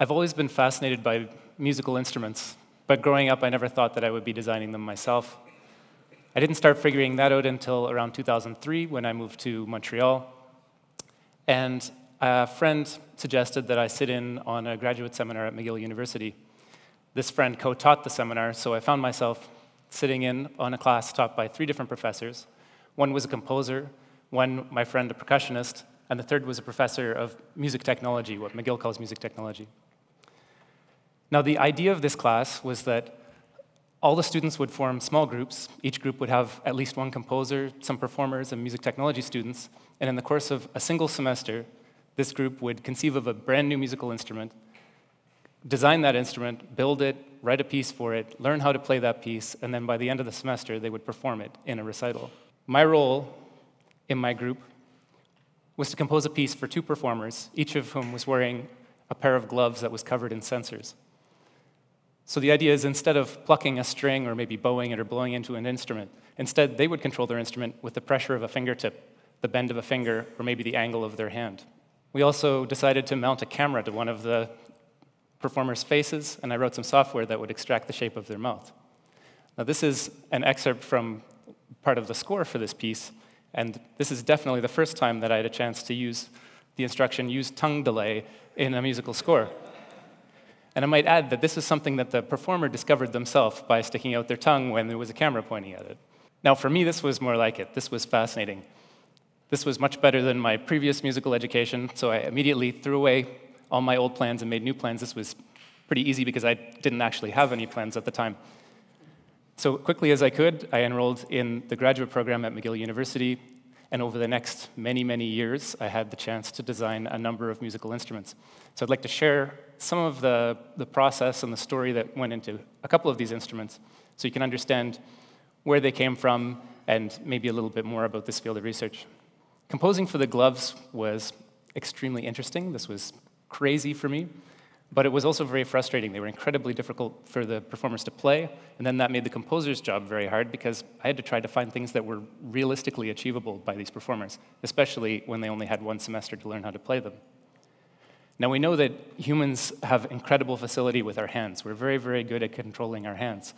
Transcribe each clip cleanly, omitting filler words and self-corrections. I've always been fascinated by musical instruments, but growing up I never thought that I would be designing them myself. I didn't start figuring that out until around 2003 when I moved to Montreal, and a friend suggested that I sit in on a graduate seminar at McGill University. This friend co-taught the seminar, so I found myself sitting in on a class taught by three different professors. One was a composer, one, my friend, a percussionist, and the third was a professor of music technology, what McGill calls music technology. Now, the idea of this class was that all the students would form small groups. Each group would have at least one composer, some performers, and music technology students. And in the course of a single semester, this group would conceive of a brand new musical instrument, design that instrument, build it, write a piece for it, learn how to play that piece, and then by the end of the semester, they would perform it in a recital. My role in my group was to compose a piece for two performers, each of whom was wearing a pair of gloves that was covered in sensors. So the idea is, instead of plucking a string or maybe bowing it or blowing into an instrument, instead they would control their instrument with the pressure of a fingertip, the bend of a finger, or maybe the angle of their hand. We also decided to mount a camera to one of the performers' faces, and I wrote some software that would extract the shape of their mouth. Now, this is an excerpt from part of the score for this piece, and this is definitely the first time that I had a chance to use the instruction, use tongue delay, in a musical score. And I might add that this is something that the performer discovered themselves by sticking out their tongue when there was a camera pointing at it. Now, for me, this was more like it. This was fascinating. This was much better than my previous musical education, so I immediately threw away all my old plans and made new plans. This was pretty easy because I didn't actually have any plans at the time. So quickly as I could, I enrolled in the graduate program at McGill University, and over the next many, many years, I had the chance to design a number of musical instruments. So I'd like to share some of the process and the story that went into a couple of these instruments, so you can understand where they came from and maybe a little bit more about this field of research. Composing for the gloves was extremely interesting. This was crazy for me, but it was also very frustrating. They were incredibly difficult for the performers to play, and then that made the composer's job very hard because I had to try to find things that were realistically achievable by these performers, especially when they only had one semester to learn how to play them. Now, we know that humans have incredible facility with our hands. We're very, very good at controlling our hands.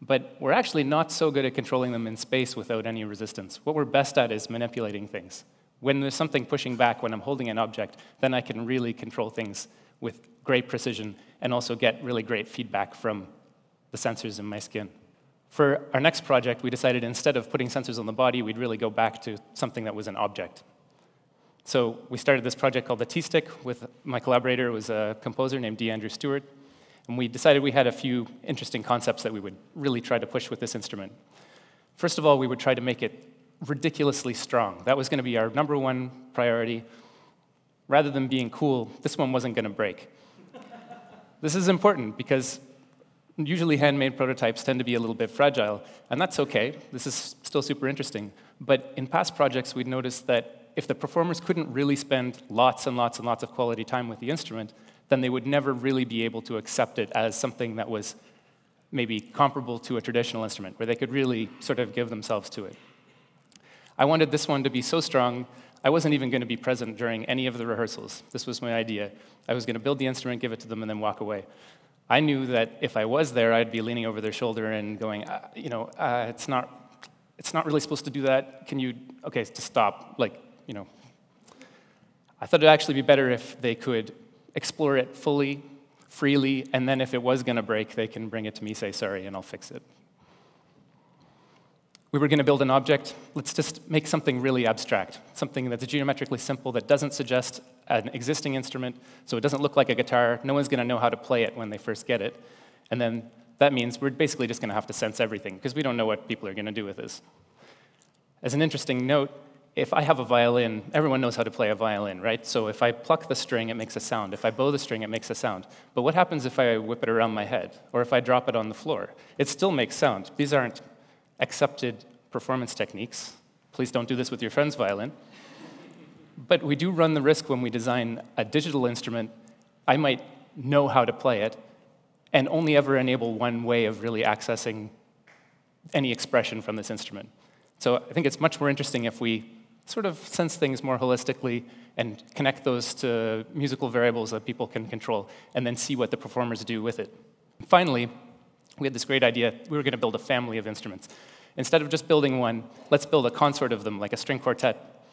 But we're actually not so good at controlling them in space without any resistance. What we're best at is manipulating things. When there's something pushing back, when I'm holding an object, then I can really control things with great precision and also get really great feedback from the sensors in my skin. For our next project, we decided instead of putting sensors on the body, we'd really go back to something that was an object. So we started this project called the T-Stick with my collaborator, who was a composer named D. Andrew Stewart, and we decided we had a few interesting concepts that we would really try to push with this instrument. First of all, we would try to make it ridiculously strong. That was going to be our number one priority. Rather than being cool, this one wasn't going to break. This is important because usually handmade prototypes tend to be a little bit fragile, and that's okay. This is still super interesting. But in past projects, we'd noticed that if the performers couldn't really spend lots and lots and lots of quality time with the instrument, then they would never really be able to accept it as something that was maybe comparable to a traditional instrument, where they could really sort of give themselves to it. I wanted this one to be so strong, I wasn't even going to be present during any of the rehearsals. This was my idea. I was going to build the instrument, give it to them, and then walk away. I knew that if I was there, I'd be leaning over their shoulder and going, it's not really supposed to do that. Can you, okay, to stop, like, you know, I thought it'd actually be better if they could explore it fully, freely, and then if it was going to break, they can bring it to me, say sorry, and I'll fix it. We were going to build an object. Let's just make something really abstract, something that's geometrically simple that doesn't suggest an existing instrument, so it doesn't look like a guitar. No one's going to know how to play it when they first get it. And then that means we're basically just going to have to sense everything, because we don't know what people are going to do with this. As an interesting note, if I have a violin, everyone knows how to play a violin, right? So if I pluck the string, it makes a sound. If I bow the string, it makes a sound. But what happens if I whip it around my head, or if I drop it on the floor? It still makes sound. These aren't accepted performance techniques. Please don't do this with your friend's violin. But we do run the risk when we design a digital instrument, I might know how to play it, and only ever enable one way of really accessing any expression from this instrument. So I think it's much more interesting if we sort of sense things more holistically and connect those to musical variables that people can control, and then see what the performers do with it. Finally, we had this great idea. We were going to build a family of instruments. Instead of just building one, let's build a consort of them, like a string quartet.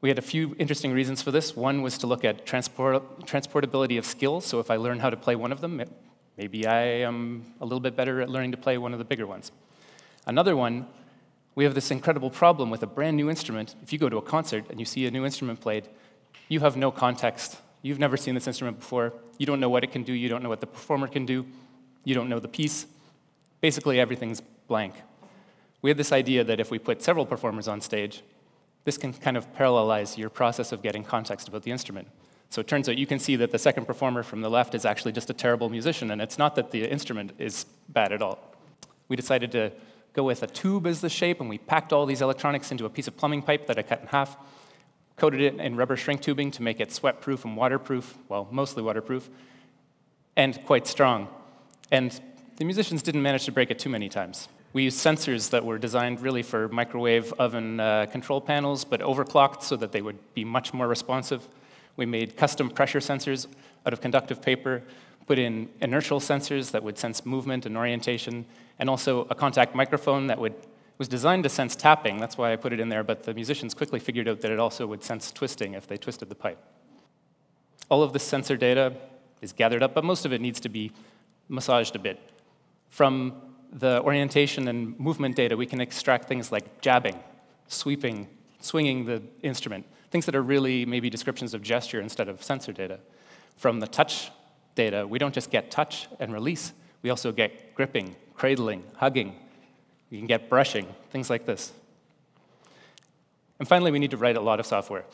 We had a few interesting reasons for this. One was to look at transportability of skills. So if I learn how to play one of them, maybe I am a little bit better at learning to play one of the bigger ones. Another one, we have this incredible problem with a brand new instrument. If you go to a concert and you see a new instrument played, you have no context. You've never seen this instrument before. You don't know what it can do. You don't know what the performer can do. You don't know the piece. Basically, everything's blank. We had this idea that if we put several performers on stage, this can kind of parallelize your process of getting context about the instrument. So it turns out you can see that the second performer from the left is actually just a terrible musician, and it's not that the instrument is bad at all. We decided to go with a tube as the shape, and we packed all these electronics into a piece of plumbing pipe that I cut in half, coated it in rubber shrink tubing to make it sweat-proof and waterproof, well, mostly waterproof, and quite strong. And the musicians didn't manage to break it too many times. We used sensors that were designed really for microwave oven control panels, but overclocked so that they would be much more responsive. We made custom pressure sensors out of conductive paper, put in inertial sensors that would sense movement and orientation, and also a contact microphone that was designed to sense tapping. That's why I put it in there, but the musicians quickly figured out that it also would sense twisting if they twisted the pipe. All of this sensor data is gathered up, but most of it needs to be massaged a bit. From the orientation and movement data, we can extract things like jabbing, sweeping, swinging the instrument, things that are really maybe descriptions of gesture instead of sensor data. From the touch data, we don't just get touch and release, we also get gripping, cradling, hugging. You can get brushing, things like this. And finally, we need to write a lot of software,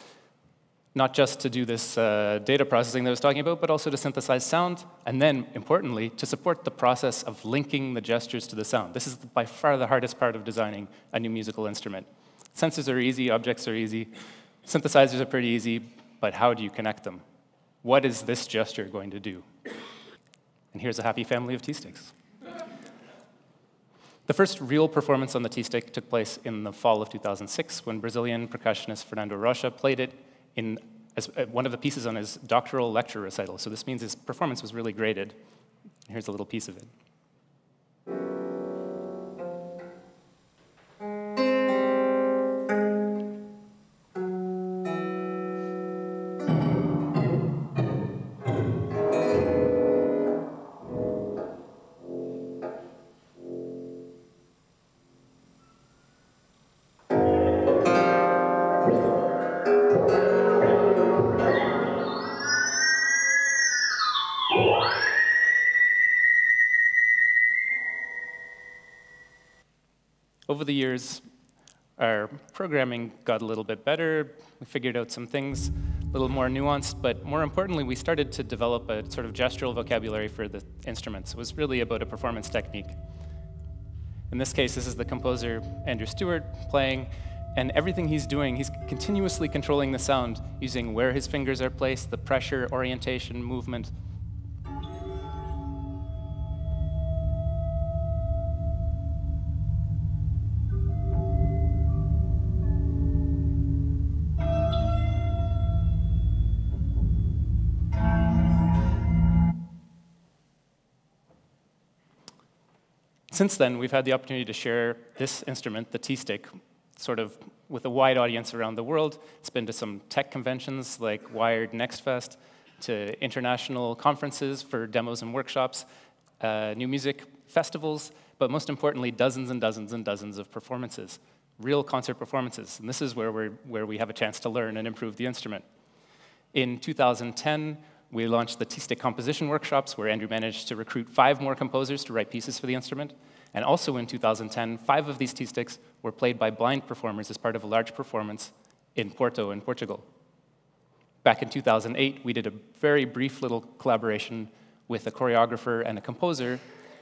not just to do this data processing that I was talking about, but also to synthesize sound, and then, importantly, to support the process of linking the gestures to the sound. This is by far the hardest part of designing a new musical instrument. Sensors are easy, objects are easy, synthesizers are pretty easy, but how do you connect them? What is this gesture going to do? And here's a happy family of T-Sticks. The first real performance on the T-Stick took place in the fall of 2006, when Brazilian percussionist Fernando Rocha played it as one of the pieces on his doctoral lecture recital. So this means his performance was really graded. Here's a little piece of it. Over the years, our programming got a little bit better. We figured out some things, a little more nuanced, but more importantly, we started to develop a sort of gestural vocabulary for the instruments. It was really about a performance technique. In this case, this is the composer, Andrew Stewart, playing, and everything he's doing, he's continuously controlling the sound using where his fingers are placed, the pressure, orientation, movement. Since then, we've had the opportunity to share this instrument, the T-Stick, sort of with a wide audience around the world. It's been to some tech conventions like Wired Next Fest, to international conferences for demos and workshops, new music festivals, but most importantly, dozens and dozens and dozens of performances, real concert performances. And this is where we have a chance to learn and improve the instrument. In 2010, we launched the T-Stick composition workshops, where Andrew managed to recruit 5 more composers to write pieces for the instrument. And also in 2010, 5 of these T-Sticks were played by blind performers as part of a large performance in Porto in Portugal. Back in 2008, we did a very brief little collaboration with a choreographer and a composer,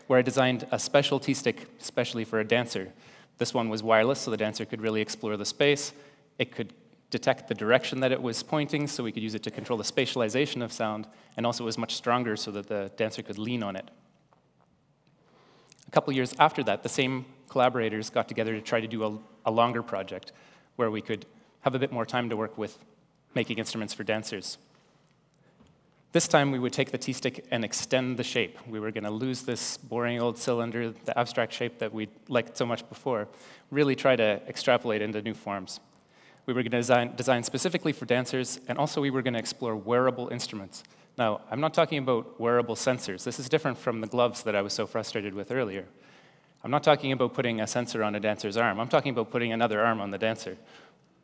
where I designed a special T-Stick specially for a dancer. This one was wireless, so the dancer could really explore the space. It could detect the direction that it was pointing, so we could use it to control the spatialization of sound, and also it was much stronger so that the dancer could lean on it. A couple years after that, the same collaborators got together to try to do a longer project where we could have a bit more time to work with making instruments for dancers. This time, we would take the T-Stick and extend the shape. We were going to lose this boring old cylinder, the abstract shape that we liked so much before, really try to extrapolate into new forms. We were going to design specifically for dancers, and also we were going to explore wearable instruments. Now, I'm not talking about wearable sensors. This is different from the gloves that I was so frustrated with earlier. I'm not talking about putting a sensor on a dancer's arm. I'm talking about putting another arm on the dancer.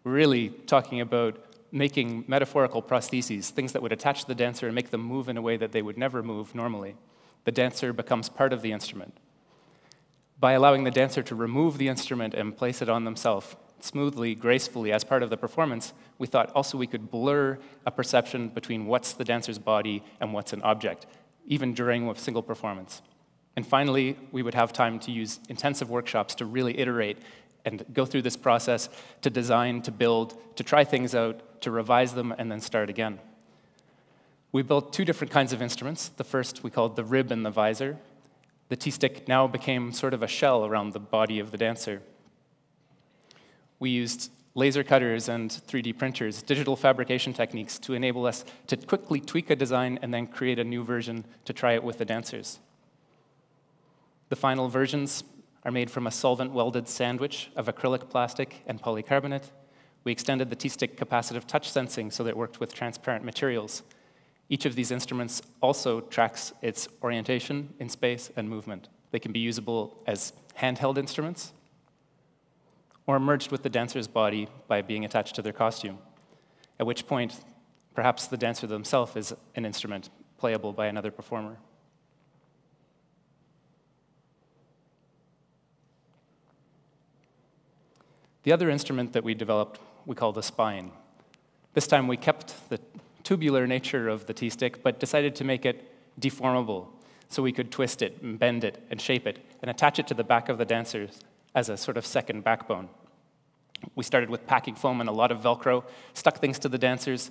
We're really talking about making metaphorical prostheses, things that would attach the dancer and make them move in a way that they would never move normally. The dancer becomes part of the instrument. By allowing the dancer to remove the instrument and place it on themselves, smoothly, gracefully, as part of the performance, we thought also we could blur a perception between what's the dancer's body and what's an object, even during a single performance. And finally, we would have time to use intensive workshops to really iterate and go through this process to design, to build, to try things out, to revise them, and then start again. We built two different kinds of instruments. The first we called the rib and the visor. The T-Stick now became sort of a shell around the body of the dancer. We used laser cutters and 3D printers, digital fabrication techniques, to enable us to quickly tweak a design and then create a new version to try it with the dancers. The final versions are made from a solvent-welded sandwich of acrylic plastic and polycarbonate. We extended the T-Stick capacitive touch sensing so that it worked with transparent materials. Each of these instruments also tracks its orientation in space and movement. They can be usable as handheld instruments or merged with the dancer's body by being attached to their costume, at which point perhaps the dancer themselves is an instrument playable by another performer. The other instrument that we developed we call the spine. This time we kept the tubular nature of the T-Stick, but decided to make it deformable, so we could twist it and bend it and shape it and attach it to the back of the dancer as a sort of second backbone. We started with packing foam and a lot of Velcro, stuck things to the dancers,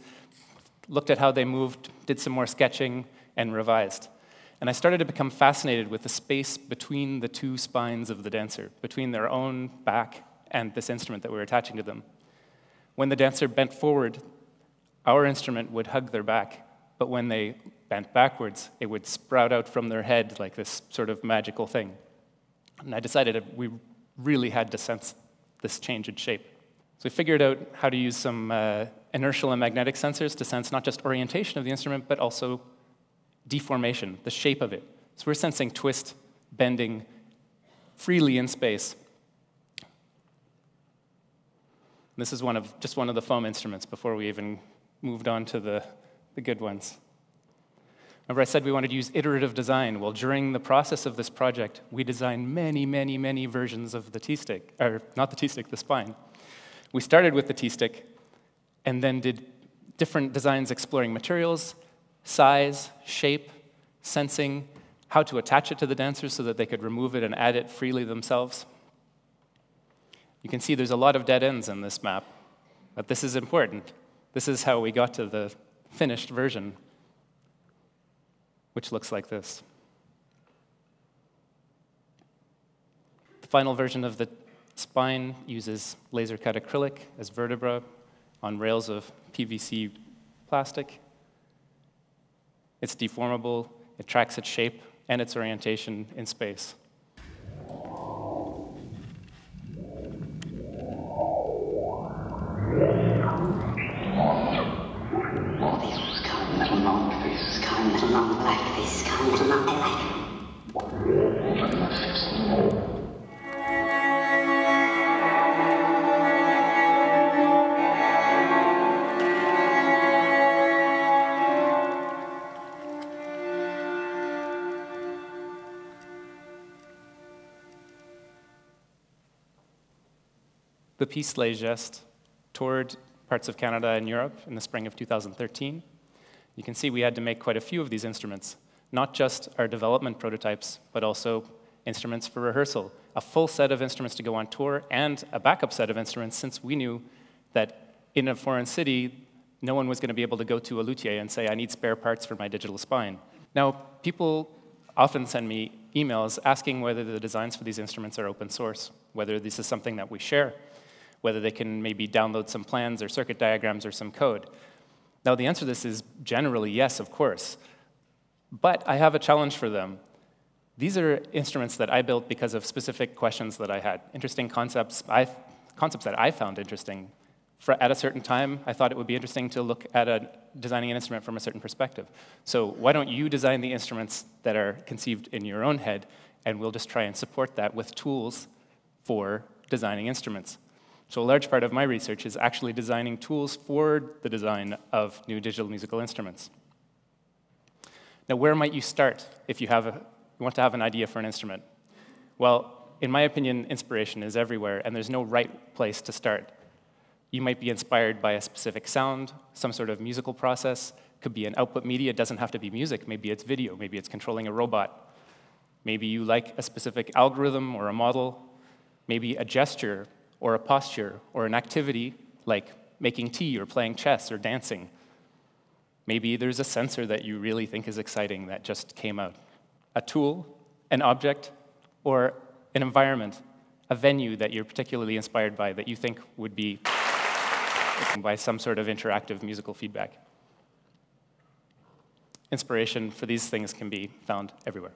looked at how they moved, did some more sketching, and revised. And I started to become fascinated with the space between the two spines of the dancer, between their own back and this instrument that we were attaching to them. When the dancer bent forward, our instrument would hug their back, but when they bent backwards, it would sprout out from their head like this sort of magical thing. And I decided we really had to sense this change in shape. So we figured out how to use some inertial and magnetic sensors to sense not just orientation of the instrument, but also deformation, the shape of it. So we're sensing twist, bending, freely in space. This is just one of the foam instruments before we even moved on to the good ones. Remember I said we wanted to use iterative design. Well, during the process of this project, we designed many, many, many versions of the T-Stick, or not the T-Stick, the spine. We started with the T-Stick and then did different designs exploring materials, size, shape, sensing, how to attach it to the dancers so that they could remove it and add it freely themselves. You can see there's a lot of dead ends in this map, but this is important. This is how we got to the finished version, which looks like this. The final version of the spine uses laser-cut acrylic as vertebra on rails of PVC plastic. It's deformable, it tracks its shape and its orientation in space. The piece Le Geste toured parts of Canada and Europe in the spring of 2013. You can see we had to make quite a few of these instruments, not just our development prototypes, but also instruments for rehearsal, a full set of instruments to go on tour, and a backup set of instruments, since we knew that in a foreign city, no one was going to be able to go to a luthier and say, I need spare parts for my digital spine. Now, people often send me emails asking whether the designs for these instruments are open source, whether this is something that we share, whether they can maybe download some plans or circuit diagrams or some code. Now, the answer to this is generally yes, of course. But I have a challenge for them. These are instruments that I built because of specific questions that I had, interesting concepts, concepts that I found interesting. At a certain time, I thought it would be interesting to look at designing an instrument from a certain perspective. So why don't you design the instruments that are conceived in your own head, and we'll just try and support that with tools for designing instruments. So a large part of my research is actually designing tools for the design of new digital musical instruments. Now, where might you start if you want to have an idea for an instrument? Well, in my opinion, inspiration is everywhere, and there's no right place to start. You might be inspired by a specific sound, some sort of musical process. Could be an output media. It doesn't have to be music. Maybe it's video. Maybe it's controlling a robot. Maybe you like a specific algorithm or a model. Maybe a gesture or a posture or an activity like making tea or playing chess or dancing. Maybe there's a sensor that you really think is exciting that just came out. A tool, an object, or an environment, a venue that you're particularly inspired by that you think would be by some sort of interactive musical feedback. Inspiration for these things can be found everywhere.